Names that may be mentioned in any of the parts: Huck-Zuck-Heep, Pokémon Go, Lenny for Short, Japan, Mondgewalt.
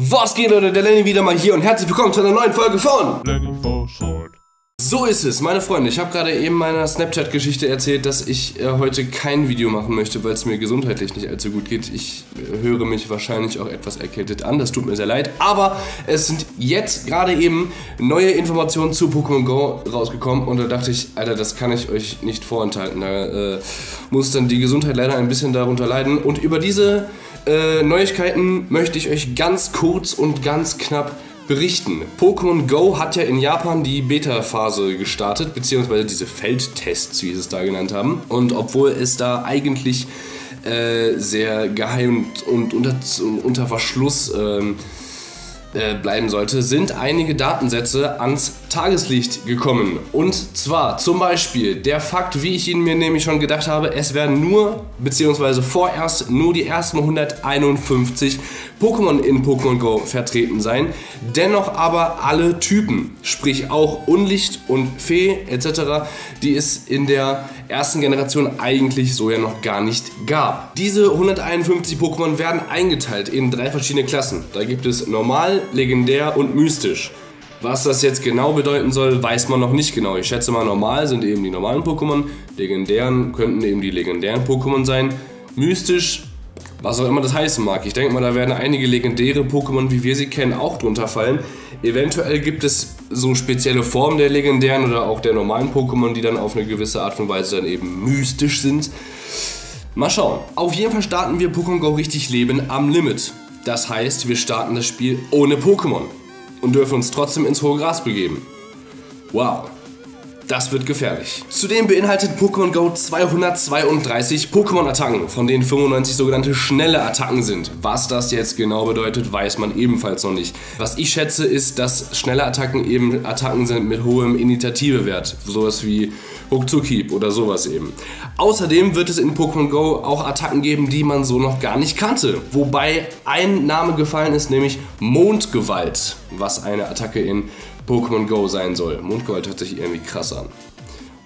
Was geht, Leute? Der Lenny wieder mal hier und herzlich willkommen zu einer neuen Folge von Lenny for Short. So ist es, meine Freunde. Ich habe gerade eben meiner Snapchat-Geschichte erzählt, dass ich heute kein Video machen möchte, weil es mir gesundheitlich nicht allzu gut geht. Ich höre mich wahrscheinlich auch etwas erkältet an, das tut mir sehr leid. Aber es sind jetzt gerade eben neue Informationen zu Pokémon Go rausgekommen und da dachte ich, Alter, das kann ich euch nicht vorenthalten. Da muss dann die Gesundheit leider ein bisschen darunter leiden. Und über diese Neuigkeiten möchte ich euch ganz kurz und ganz knapp berichten. Pokémon Go hat ja in Japan die Beta-Phase gestartet, beziehungsweise diese Feldtests, wie sie es da genannt haben. Und obwohl es da eigentlich sehr geheim und unter Verschluss bleiben sollte, sind einige Datensätze ans Tageslicht gekommen. Und zwar zum Beispiel der Fakt, wie ich ihn mir nämlich schon gedacht habe, es werden nur, beziehungsweise vorerst nur die ersten 151 Pokémon in Pokémon Go vertreten sein, dennoch aber alle Typen, sprich auch Unlicht und Fee etc., die es in der ersten Generation eigentlich so ja noch gar nicht gab. Diese 151 Pokémon werden eingeteilt in drei verschiedene Klassen. Da gibt es normal, legendär und mystisch. Was das jetzt genau bedeuten soll, weiß man noch nicht genau. Ich schätze mal, normal sind eben die normalen Pokémon, legendären könnten eben die legendären Pokémon sein, mystisch, was auch immer das heißen mag. Ich denke mal, da werden einige legendäre Pokémon, wie wir sie kennen, auch drunter fallen. Eventuell gibt es so spezielle Formen der legendären oder auch der normalen Pokémon, die dann auf eine gewisse Art und Weise dann eben mystisch sind. Mal schauen. Auf jeden Fall starten wir Pokémon Go richtig leben am Limit. Das heißt, wir starten das Spiel ohne Pokémon und dürfen uns trotzdem ins hohe Gras begeben. Wow. Das wird gefährlich. Zudem beinhaltet Pokémon Go 232 Pokémon-Attacken, von denen 95 sogenannte schnelle Attacken sind. Was das jetzt genau bedeutet, weiß man ebenfalls noch nicht. Was ich schätze, ist, dass schnelle Attacken eben Attacken sind mit hohem Initiativewert. Sowas wie Huck-Zuck-Heep oder sowas eben. Außerdem wird es in Pokémon Go auch Attacken geben, die man so noch gar nicht kannte. Wobei ein Name gefallen ist, nämlich Mondgewalt, was eine Attacke in Pokémon Go sein soll. Mondgewalt hört sich irgendwie krass an.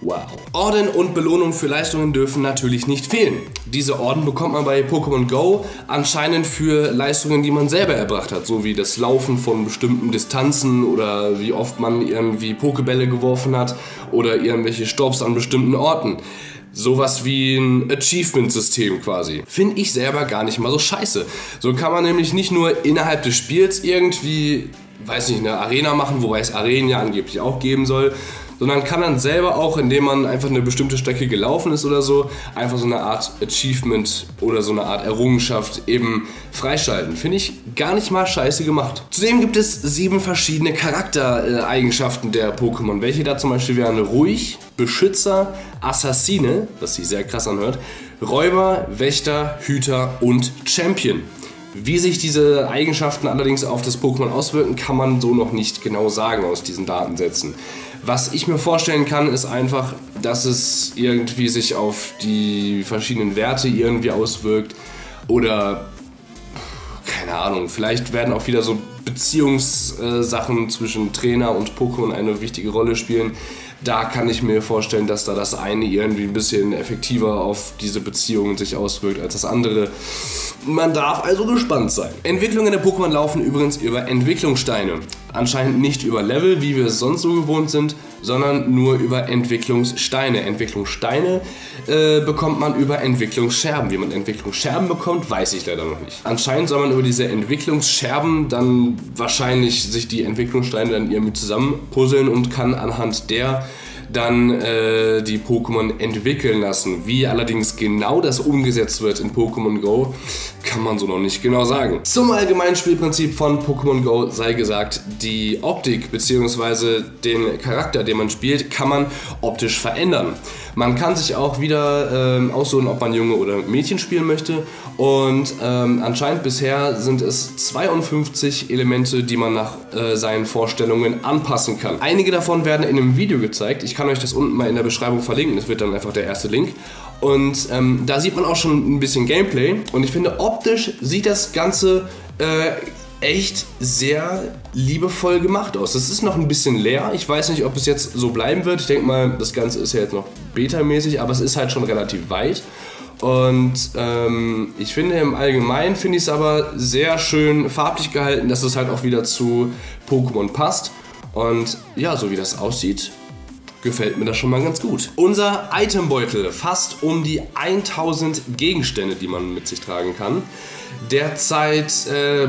Wow. Orden und Belohnung für Leistungen dürfen natürlich nicht fehlen. Diese Orden bekommt man bei Pokémon Go anscheinend für Leistungen, die man selber erbracht hat, so wie das Laufen von bestimmten Distanzen oder wie oft man irgendwie Pokebälle geworfen hat oder irgendwelche Stops an bestimmten Orten. Sowas wie ein Achievement-System quasi. Finde ich selber gar nicht mal so scheiße. So kann man nämlich nicht nur innerhalb des Spiels irgendwie, weiß nicht, eine Arena machen, wobei es Arenen ja angeblich auch geben soll, sondern kann dann selber auch, indem man einfach eine bestimmte Strecke gelaufen ist oder so, einfach so eine Art Achievement oder so eine Art Errungenschaft eben freischalten. Finde ich gar nicht mal scheiße gemacht. Zudem gibt es 7 verschiedene Charaktereigenschaften der Pokémon, welche da zum Beispiel wären ruhig, Beschützer, Assassine, was sich sehr krass anhört, Räuber, Wächter, Hüter und Champion. Wie sich diese Eigenschaften allerdings auf das Pokémon auswirken, kann man so noch nicht genau sagen aus diesen Datensätzen. Was ich mir vorstellen kann, ist einfach, dass es irgendwie sich auf die verschiedenen Werte irgendwie auswirkt oder, keine Ahnung, vielleicht werden auch wieder so Beziehungssachen zwischen Trainer und Pokémon eine wichtige Rolle spielen. Da kann ich mir vorstellen, dass da das eine irgendwie ein bisschen effektiver auf diese Beziehungen sich auswirkt als das andere. Man darf also gespannt sein. Entwicklungen der Pokémon laufen übrigens über Entwicklungssteine. Anscheinend nicht über Level, wie wir es sonst so gewohnt sind, sondern nur über Entwicklungssteine. Entwicklungssteine bekommt man über Entwicklungsscherben. Wie man Entwicklungsscherben bekommt, weiß ich leider noch nicht. Anscheinend soll man über diese Entwicklungsscherben dann wahrscheinlich sich die Entwicklungssteine dann irgendwie zusammenpuzzeln und kann anhand der dann die Pokémon entwickeln lassen. Wie allerdings genau das umgesetzt wird in Pokémon Go, kann man so noch nicht genau sagen. Zum allgemeinen Spielprinzip von Pokémon Go sei gesagt, die Optik bzw. den Charakter, den man spielt, kann man optisch verändern. Man kann sich auch wieder aussuchen, ob man Junge oder Mädchen spielen möchte. Und anscheinend bisher sind es 52 Elemente, die man nach seinen Vorstellungen anpassen kann. Einige davon werden in einem Video gezeigt. Ich kann euch das unten mal in der Beschreibung verlinken. Das wird dann einfach der erste Link. Und da sieht man auch schon ein bisschen Gameplay. Und ich finde, optisch sieht das Ganze echt sehr liebevoll gemacht aus. Das ist noch ein bisschen leer. Ich weiß nicht, ob es jetzt so bleiben wird. Ich denke mal, das Ganze ist ja jetzt noch betamäßig, aber es ist halt schon relativ weit. Und ich finde im Allgemeinen, finde ich es aber sehr schön farblich gehalten, dass es halt auch wieder zu Pokémon passt. Und ja, so wie das aussieht, gefällt mir das schon mal ganz gut. Unser Itembeutel fasst um die 1000 Gegenstände, die man mit sich tragen kann. Derzeit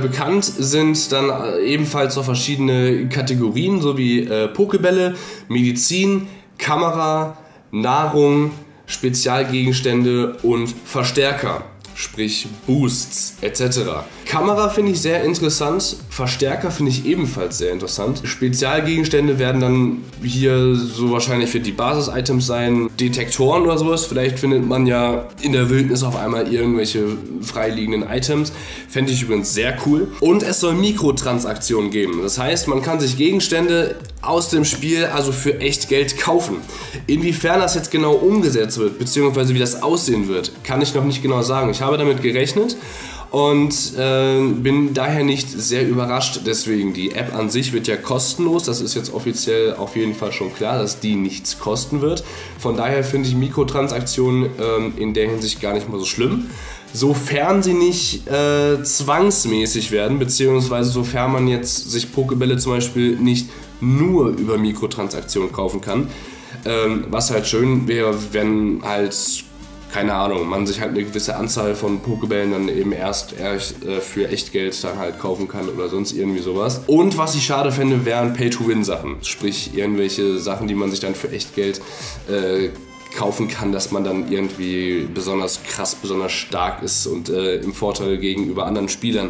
bekannt sind dann ebenfalls noch verschiedene Kategorien, sowie Pokebälle, Medizin, Kamera, Nahrung, Spezialgegenstände und Verstärker, sprich Boosts etc. Kamera finde ich sehr interessant, Verstärker finde ich ebenfalls sehr interessant. Spezialgegenstände werden dann hier so wahrscheinlich für die Basis-Items sein, Detektoren oder sowas. Vielleicht findet man ja in der Wildnis auf einmal irgendwelche freiliegenden Items. Fände ich übrigens sehr cool. Und es soll Mikrotransaktionen geben. Das heißt, man kann sich Gegenstände aus dem Spiel also für echt Geld kaufen. Inwiefern das jetzt genau umgesetzt wird, beziehungsweise wie das aussehen wird, kann ich noch nicht genau sagen. Ich habe damit gerechnet und bin daher nicht sehr überrascht. Deswegen, die App an sich wird ja kostenlos. Das ist jetzt offiziell auf jeden Fall schon klar, dass die nichts kosten wird. Von daher finde ich Mikrotransaktionen in der Hinsicht gar nicht mal so schlimm. Sofern sie nicht zwangsmäßig werden, beziehungsweise sofern man jetzt sich Pokébälle zum Beispiel nicht nur über Mikrotransaktionen kaufen kann. Was halt schön wäre, wenn halt, keine Ahnung, man sich halt eine gewisse Anzahl von Pokébällen dann eben erst für Echtgeld dann halt kaufen kann oder sonst irgendwie sowas. Und was ich schade fände, wären Pay-to-Win-Sachen. Sprich, irgendwelche Sachen, die man sich dann für Echtgeld kaufen kann, dass man dann irgendwie besonders krass, besonders stark ist und im Vorteil gegenüber anderen Spielern.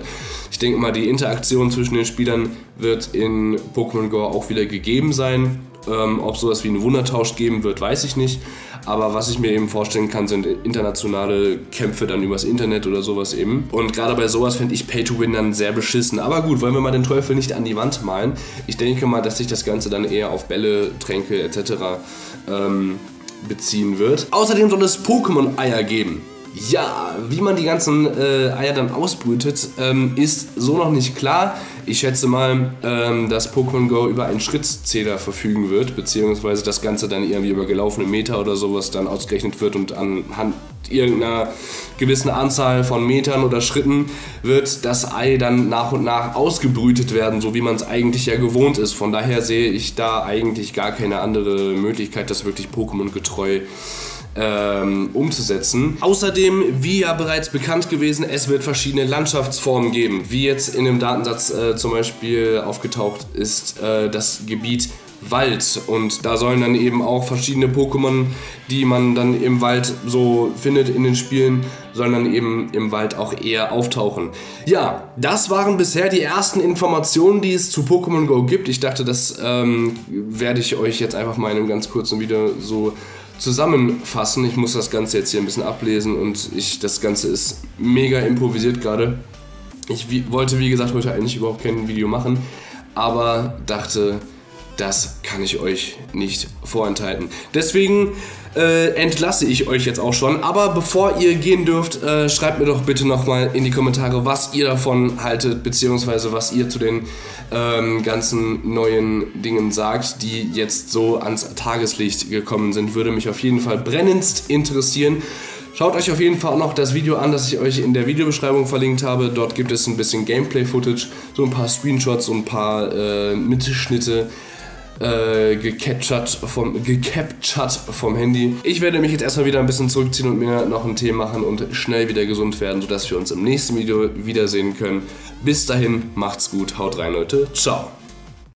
Ich denke mal, die Interaktion zwischen den Spielern wird in Pokémon Go auch wieder gegeben sein. Ob sowas wie einen Wundertausch geben wird, weiß ich nicht. Aber was ich mir eben vorstellen kann, sind internationale Kämpfe dann übers Internet oder sowas eben. Und gerade bei sowas finde ich Pay-to-Win dann sehr beschissen. Aber gut, wollen wir mal den Teufel nicht an die Wand malen. Ich denke mal, dass sich das Ganze dann eher auf Bälle, Tränke etc. beziehen wird. Außerdem soll es Pokémon-Eier geben. Ja, wie man die ganzen Eier dann ausbrütet, ist so noch nicht klar. Ich schätze mal, dass Pokémon Go über einen Schrittzähler verfügen wird, beziehungsweise das Ganze dann irgendwie über gelaufene Meter oder sowas dann ausgerechnet wird und anhand irgendeiner gewissen Anzahl von Metern oder Schritten wird das Ei dann nach und nach ausgebrütet werden, so wie man es eigentlich ja gewohnt ist. Von daher sehe ich da eigentlich gar keine andere Möglichkeit, das wirklich Pokémon-getreu umzusetzen. Außerdem, wie ja bereits bekannt gewesen, es wird verschiedene Landschaftsformen geben, wie jetzt in dem Datensatz zum Beispiel aufgetaucht ist das Gebiet Wald, und da sollen dann eben auch verschiedene Pokémon, die man dann im Wald so findet in den Spielen, sollen dann eben im Wald auch eher auftauchen. Ja, das waren bisher die ersten Informationen, die es zu Pokémon Go gibt. Ich dachte, das werde ich euch jetzt einfach mal in einem ganz kurzen Video so zusammenfassen. Ich muss das Ganze jetzt hier ein bisschen ablesen und das Ganze ist mega improvisiert gerade. Ich wollte, wie gesagt, heute eigentlich überhaupt kein Video machen, aber dachte, das kann ich euch nicht vorenthalten. Deswegen entlasse ich euch jetzt auch schon. Aber bevor ihr gehen dürft, schreibt mir doch bitte nochmal in die Kommentare, was ihr davon haltet, beziehungsweise was ihr zu den ganzen neuen Dingen sagt, die jetzt so ans Tageslicht gekommen sind. Würde mich auf jeden Fall brennendst interessieren. Schaut euch auf jeden Fall auch noch das Video an, das ich euch in der Videobeschreibung verlinkt habe. Dort gibt es ein bisschen Gameplay-Footage, so ein paar Screenshots, so ein paar Mitschnitte. Gecaptured vom Handy. Ich werde mich jetzt erstmal wieder ein bisschen zurückziehen und mir noch einen Tee machen und schnell wieder gesund werden, sodass wir uns im nächsten Video wiedersehen können. Bis dahin, macht's gut, haut rein, Leute. Ciao.